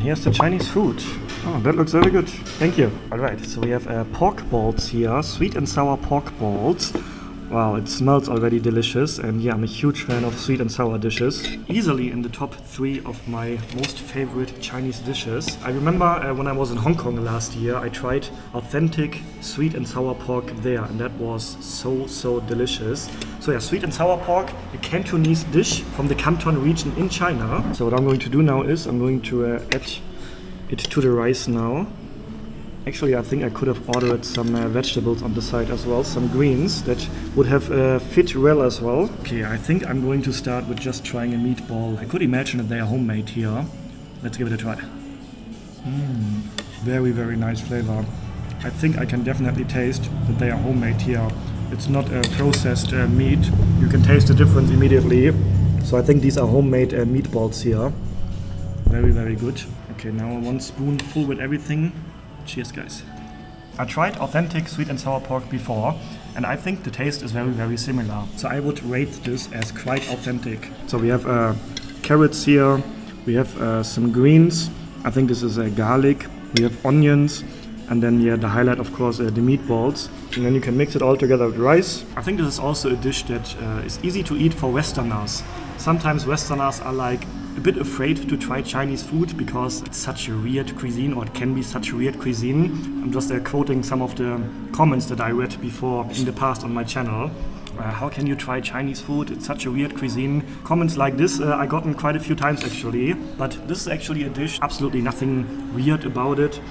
And here's the Chinese food. Oh, that looks very good. Thank you. Alright, so we have pork balls here. Sweet and sour pork balls. Wow, it smells already delicious, and yeah, I'm a huge fan of sweet and sour dishes. Easily in the top 3 of my most favorite Chinese dishes. I remember when I was in Hong Kong last year, I tried authentic sweet and sour pork there, and that was so delicious. So yeah, sweet and sour pork, a Cantonese dish from the Canton region in China. So what I'm going to do now is, I'm going to add it to the rice now. Actually, I think I could have ordered some vegetables on the side as well, some greens that would have fit well as well. Okay, I think I'm going to start with just trying a meatball. I could imagine that they are homemade here. Let's give it a try. Very nice flavor. I think I can definitely taste that they are homemade here. It's not processed meat. You can taste the difference immediately. So I think these are homemade meatballs here. Very good. Okay, now 1 spoonful with everything. Cheers, guys. I tried authentic sweet and sour pork before, and I think the taste is very similar. So I would rate this as quite authentic. So we have carrots here, we have some greens, I think this is garlic, we have onions, and then yeah, the highlight of course the meatballs. And then you can mix it all together with rice. I think this is also a dish that is easy to eat for Westerners. Sometimes Westerners are like a bit afraid to try Chinese food because it's such a weird cuisine, or it can be such a weird cuisine. I'm just quoting some of the comments that I read before in the past on my channel. How can you try Chinese food? It's such a weird cuisine. Comments like this I gotten quite a few times actually, but this is actually a dish, absolutely nothing weird about it.